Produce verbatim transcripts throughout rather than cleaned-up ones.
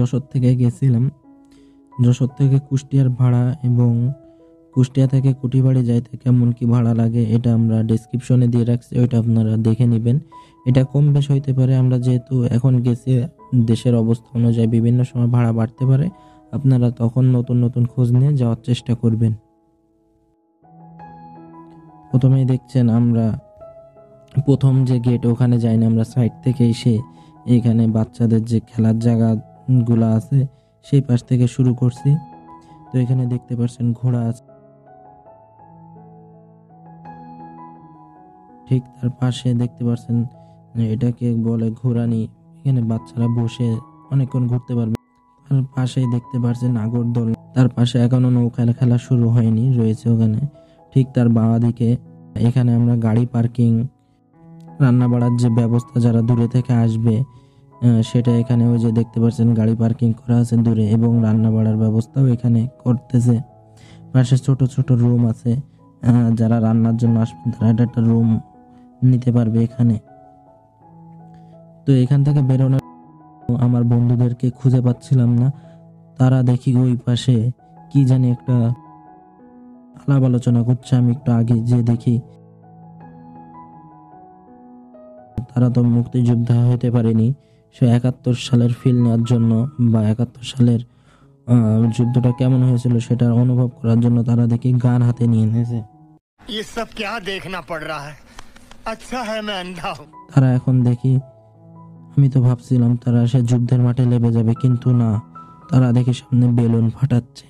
যশোর থেকে গেছিলাম। যশোর থেকে কুষ্টিয়ার ভাড়া এবং কুষ্টিয়া থেকে কুটিবাড়ি যাইতে কেমন কি ভাড়া লাগে এটা আমরা ডেসক্রিপশনে দিয়ে রাখছি, ওইটা আপনারা দেখে নেবেন। এটা কম বেশ হইতে পারে, আমরা যেহেতু এখন গেছি দেশের অবস্থা অনুযায়ী বিভিন্ন সময় ভাড়া বাড়তে পারে, আপনারা তখন নতুন নতুন খোঁজ নিয়ে যাওয়ার চেষ্টা করবেন। প্রথমেই দেখছেন আমরা প্রথম যে গেট ওখানে যাইনি, আমরা সাইড থেকে এসে এখানে বাচ্চাদের যে খেলার জায়গাগুলো আছে সেই পাশ থেকে শুরু করছি। তো এখানে দেখতে পাচ্ছেন ঘোড়া আছে, ঠিক তার পাশে দেখতে পাচ্ছেন এটাকে বলে ঘোড়ানি, এখানে বাচ্চারা বসে অনেকক্ষণ ঘুরতে পারবে। তার পাশেই দেখতে পাচ্ছেন নাগরদোলনা, তার পাশে এখনো নৌকা খেলা শুরু হয়নি, রয়েছে ওখানে। ঠিক তার বাঁ দিকে এখানে আমরা গাড়ি পার্কিং, রান্না বাড়ার যে ব্যবস্থা যারা দূরে থেকে আসবে সেটা এখানে ওই যে দেখতে পাচ্ছেন গাড়ি পার্কিং করা আছে দূরে, এবং রান্না বাড়ার ব্যবস্থাও এখানে করতেছে। পাশে ছোট ছোট রুম আছে, যারা রান্নার জন্য আসবে তারা এটা একটা রুম নিতে পারবে এখানে। তো এখান থেকে বেরোনোর আমার বন্ধুদেরকে খুঁজে পাচ্ছিলাম না, তারা দেখি ওই পাশে কি জানি একটা আলাপ আলোচনা করছে। আমি একটু আগে যে দেখি তারা তো মুক্তিযোদ্ধা হতে পারেনি, সে একাত্তর সালের ফিল নেওয়ার জন্য বা একাত্তর সালের যুদ্ধটা কেমন হয়েছিল সেটা অনুভব করার জন্য তারা দেখি গান হাতে নিয়ে নিয়েছে। তারা এখন দেখি, আমি তো ভাবছিলাম তারা সে যুদ্ধের মাঠে লেবে যাবে, কিন্তু না, তারা দেখি সামনে বেলুন ফাটাচ্ছে।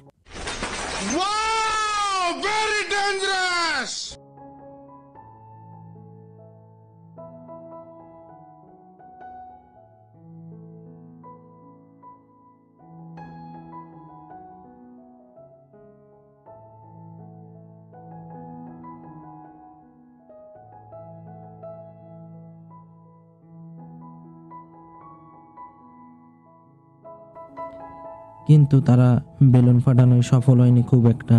কিন্তু তারা বেলুন ফাটানোয় সফল হয়নি খুব একটা,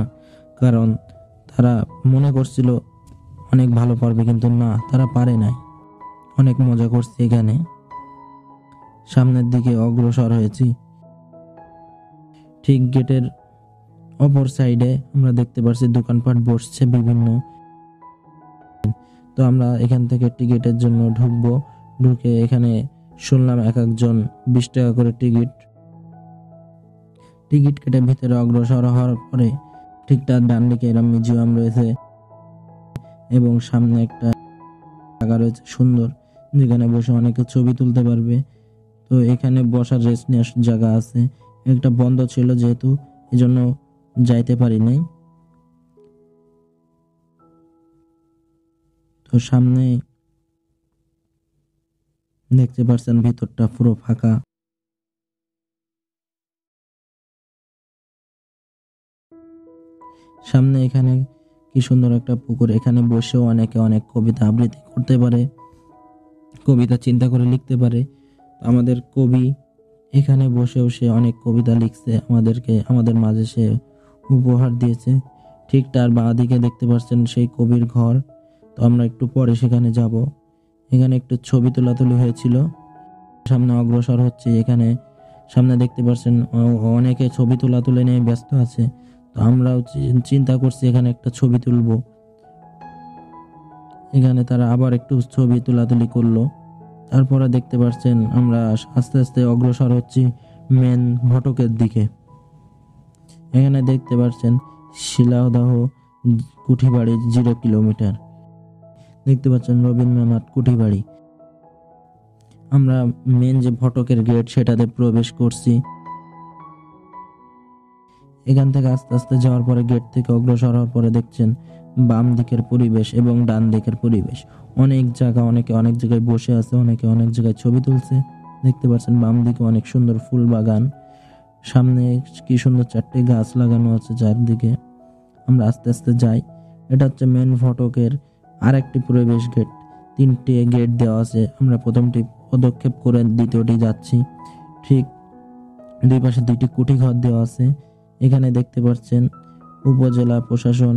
কারণ তারা মনে করছিল অনেক ভালো পারবে, কিন্তু না, তারা পারে নাই। অনেক মজা করছে এখানে। সামনের দিকে অগ্রসর হয়েছি, ঠিক গেটের অপর সাইডে আমরা দেখতে পাচ্ছি দোকানপাট বসছে বিভিন্ন। তো আমরা এখান থেকে টিকিটের জন্য ঢুকবো, ঢুকে এখানে শুনলাম এক একজন বিশ টাকা করে টিকিট। টিকিট কেটে ভিতরে অগ্রসর হওয়ার পরে ঠিক তার ডান দিকে এরকম মিউজিয়াম রয়েছে এবং সামনে একটা জায়গা রয়েছে সুন্দর, যেখানে বসে অনেকে ছবি তুলতে পারবে। তো এখানে বসার রেস্ট নেওয়ার জায়গা আছে, একটা বন্ধ ছিল যেহেতু এজন্য যাইতে পারি নাই। তো সামনে দেখতে পাচ্ছেন ভিতরটা পুরো ফাঁকা। সামনে এখানে কি সুন্দর একটা পুকুর, এখানে বসেও অনেকে অনেক কবিতা আবৃত্তি করতে পারে, কবিতা চিন্তা করে লিখতে পারে। আমাদের কবি এখানে বসেও সে অনেক কবিতা লিখছে, আমাদেরকে আমাদের মাঝে সে উপহার দিয়েছে। ঠিক তার বাঁ দিকে দেখতে পাচ্ছেন সেই কবির ঘর, তো আমরা একটু পরে সেখানে যাব। এখানে একটু ছবি তোলাতুলি হয়েছিল। সামনে অগ্রসর হচ্ছে, এখানে সামনে দেখতে পাচ্ছেন অনেকে ছবি তোলাতুলি নিয়ে ব্যস্ত আছে। তো আমরাও চিন্তা করছি এখানে একটা ছবি তুলব। এখানে তারা আবার একটু ছবি তোলাতুলি করলো। তারপরে দেখতে পাচ্ছেন আমরা আস্তে আস্তে অগ্রসর হচ্ছি মেন ফটকের দিকে। এখানে দেখতে পাচ্ছেন শিলাইদহ কুঠিবাড়ি জিরো কিলোমিটার, দেখতে পাচ্ছেন রবীন্দ্রনাথ কুঠিবাড়ি। আমরা মেন যে ফটকের গেট সেটাতে প্রবেশ করছি। এখান থেকে আস্তে আস্তে যাওয়ার পরে গেট থেকে অগ্রসর হওয়ার পরে দেখছেন বাম দিকের পরিবেশ এবং ডান দিকের পরিবেশ, অনেক জায়গা, অনেকে অনেক জায়গায় বসে আছে, অনেকে অনেক জায়গায় ছবি তুলছে। দেখতে পাচ্ছেন বাম দিকে অনেক সুন্দর ফুল বাগান, সামনে কি সুন্দর চারটে গাছ লাগানো আছে চারদিকে। আমরা আস্তে আস্তে যাই। এটা হচ্ছে মেন ফটকের আরেকটি প্রবেশ গেট, তিনটে গেট দেওয়া আছে। আমরা প্রথমটি পদক্ষেপ করে দ্বিতীয়টি যাচ্ছি। ঠিক দুই পাশে দুইটি কুঠি ঘর দেওয়া আছে। এখানে দেখতে পাচ্ছেন উপজেলা প্রশাসন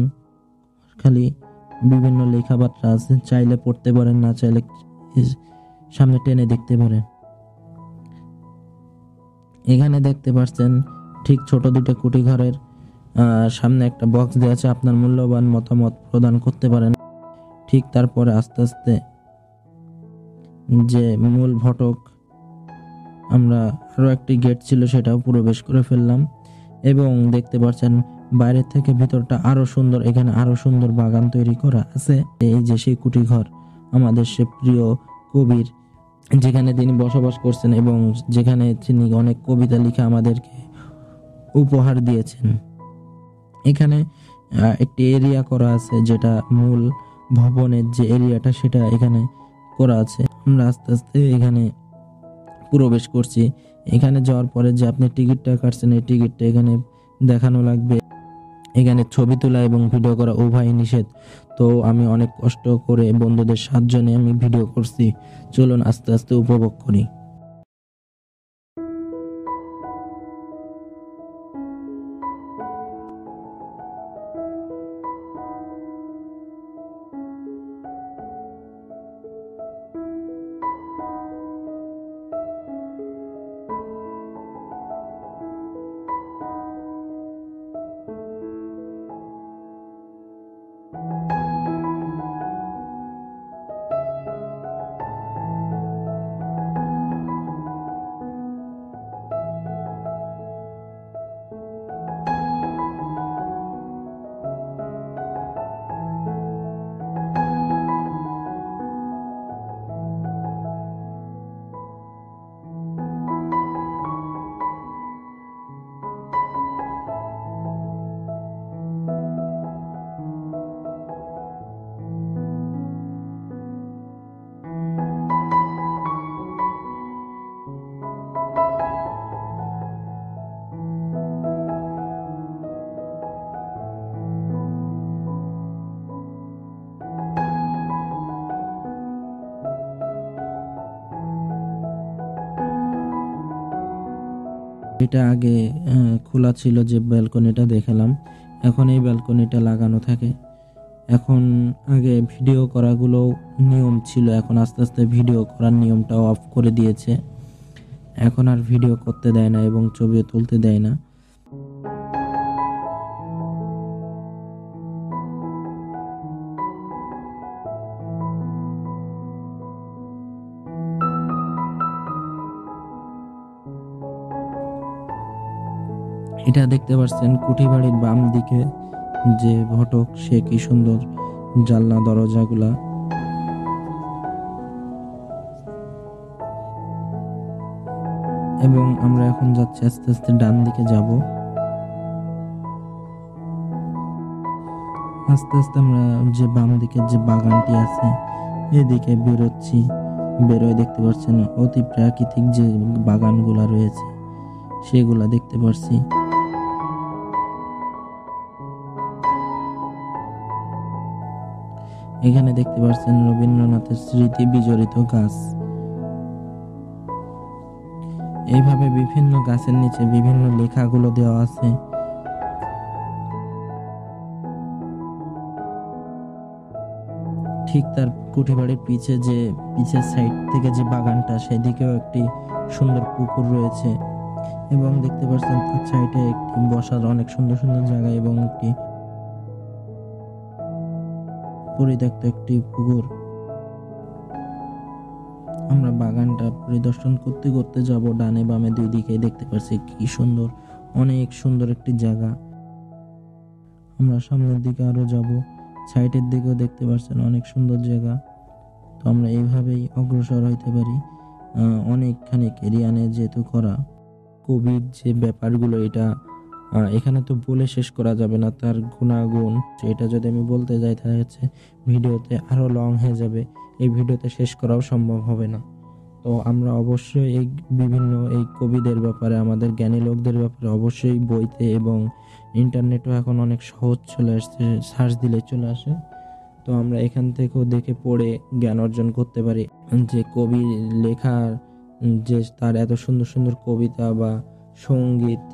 খালি বিভিন্ন লেখাপত্র আছে, চাইলে পড়তে পারেন, না চাইলে সামনে টেনে দেখতে পারেন। এখানে দেখতে পাচ্ছেন ঠিক ছোট দুটো কুটি ঘরের সামনে একটা বক্স দেওয়া আছে, আপনার মূল্যবান মতামত প্রদান করতে পারেন। ঠিক তারপরে আস্তে আস্তে যে মূল ফটক আমরা আরও একটি গেট ছিল সেটাও প্রবেশ করে ফেললাম এবং দেখতে পাচ্ছেন বাইরে থেকে ভিতরটা আরও সুন্দর। এখানে আরও সুন্দর বাগান তৈরি করা আছে। এই যে সেই কুটি ঘর আমাদের সে প্রিয় কবির, যেখানে তিনি বসবাস করছেন এবং যেখানে তিনি অনেক কবিতা লিখে আমাদেরকে উপহার দিয়েছেন। এখানে একটি এরিয়া করা আছে, যেটা মূল ভবনের যে এরিয়াটা সেটা এখানে করা আছে। আমরা আস্তে আস্তে এখানে প্রবেশ করছি। এখানে যাওয়ার পরে যে আপনি টিকিটটা কাটছেন এই টিকিটটা এখানে দেখানো লাগবে। এখানে ছবি তোলা এবং ভিডিও করা উভয় নিষেধ, তো আমি অনেক কষ্ট করে বন্ধুদের সাতজনে আমি ভিডিও করছি। চলুন আস্তে আস্তে উপভোগ করি। এটা আগে খোলা ছিল, যে ব্যালকনিটা দেখালাম এখন এই ব্যালকনিটা লাগানো থাকে। এখন আগে ভিডিও করাগুলো নিয়ম ছিল, এখন আস্তে আস্তে ভিডিও করার নিয়মটাও অফ করে দিয়েছে। এখন আর ভিডিও করতে দেয় না এবং ছবিও তুলতে দেয় না। এটা দেখতে পাচ্ছেন কুঠি বাড়ির বাম দিকে যে ফটক, সে কি সুন্দর জানলা দরজাগুলা। এবং আমরা এখন যাচ্ছি আস্তে আস্তে ডান দিকে যাব। আস্তে আস্তে আমরা যে বাম দিকে যে বাগানটি আছে এদিকে বেরোচ্ছি। বেরোয় দেখতে পাচ্ছেন অতি প্রাকৃতিক যে বাগানগুলা রয়েছে সেগুলা দেখতে পাচ্ছি। এখানে দেখতে পাচ্ছেন রবীন্দ্রনাথের স্মৃতি বিজড়িত গাছ। এইভাবে বিভিন্ন গাছের নিচে বিভিন্ন লেখাগুলো দেওয়া আছে। ঠিক তার কুঠিবাড়ির পিছে যে পিছের সাইড থেকে যে বাগানটা সেদিকেও একটি সুন্দর পুকুর রয়েছে এবং দেখতে পাচ্ছেন তার সাইডে একটি বসার অনেক সুন্দর সুন্দর জায়গা এবং একটি পরিত্যক্ত একটি পুকুর। আমরা বাগানটা পরিদর্শন করতে করতে যাব। ডানে বামে দুই দিকে দেখতে পাচ্ছি কি সুন্দর, অনেক সুন্দর একটি জায়গা। আমরা সামনের দিকে আরো যাব, সাইডের দিকেও দেখতে পাচ্ছেন অনেক সুন্দর জায়গা। তো আমরা এইভাবেই অগ্রসর হইতে পারি। অনেকখানি এরিয়ানে যেহেতু করা কবির যে ব্যাপারগুলো, এটা এখানে তো বলে শেষ করা যাবে না তার গুণাগুণ। এটা যদি আমি বলতে যাই তাহলে হচ্ছে ভিডিওতে আরও লং হয়ে যাবে, এই ভিডিওতে শেষ করাও সম্ভব হবে না। তো আমরা অবশ্যই এই বিভিন্ন এই কবিদের ব্যাপারে, আমাদের জ্ঞানী লোকদের ব্যাপারে অবশ্যই বইতে এবং ইন্টারনেটও এখন অনেক সহজ চলে আসছে, সার্চ দিলে চলে আসে। তো আমরা এখান থেকেও দেখে পড়ে জ্ঞান অর্জন করতে পারি যে কবি লেখার যে তার এত সুন্দর সুন্দর কবিতা বা সঙ্গীত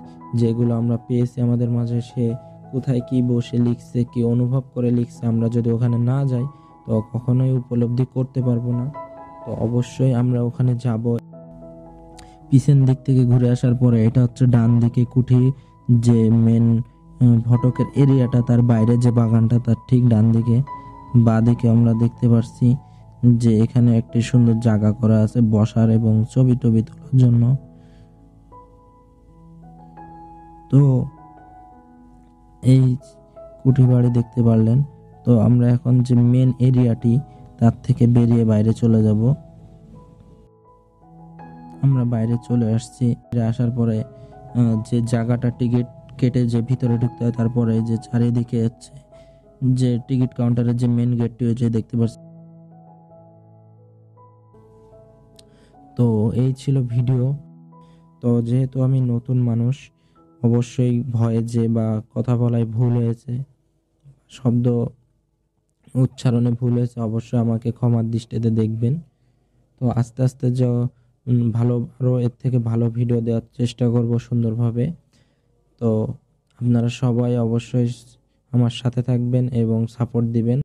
যেগুলো আমরা পেয়েছি আমাদের মাঝে, সে কোথায় কি বসে লিখছে, কি অনুভব করে লিখছে, আমরা যদি ওখানে না যাই তো কখনোই উপলব্ধি করতে পারবো না। তো অবশ্যই আমরা ওখানে যাব। পিছন দিক থেকে ঘুরে আসার পরে এটা হচ্ছে ডান দিকে কুঠি, যে মেন ফটকের এরিয়াটা তার বাইরে যে বাগানটা তার ঠিক ডান দিকে। বাঁ দিকে আমরা দেখতে পাচ্ছি যে এখানে একটি সুন্দর জায়গা করা আছে বসার এবং ছবি টবি তোলার জন্য। তো এই কুঠি বাড়ি দেখতে পারলেন। তো আমরা এখন যে মেন এরিয়াটি তার থেকে বেরিয়ে বাইরে চলে যাব। আমরা বাইরে চলে আসছি। আসার পরে যে জায়গাটা টিকিট কেটে যে ভিতরে ঢুকতে হয়, তারপরে যে চারিদিকে হচ্ছে যে টিকিট কাউন্টারের যে মেন গেটটি হচ্ছে দেখতে পাচ্ছি। তো এই ছিল ভিডিও। তো যেহেতু আমি নতুন মানুষ, অবশ্যই ভয়ে যে বা কথা বলায় ভুল হয়েছে, শব্দ উচ্চারণে ভুল হয়েছে, অবশ্যই আমাকে ক্ষমার দৃষ্টিতে দেখবেন। তো আস্তে আস্তে যে ভালো আরও এর থেকে ভালো ভিডিও দেওয়ার চেষ্টা করব সুন্দরভাবে। তো আপনারা সবাই অবশ্যই আমার সাথে থাকবেন এবং সাপোর্ট দিবেন।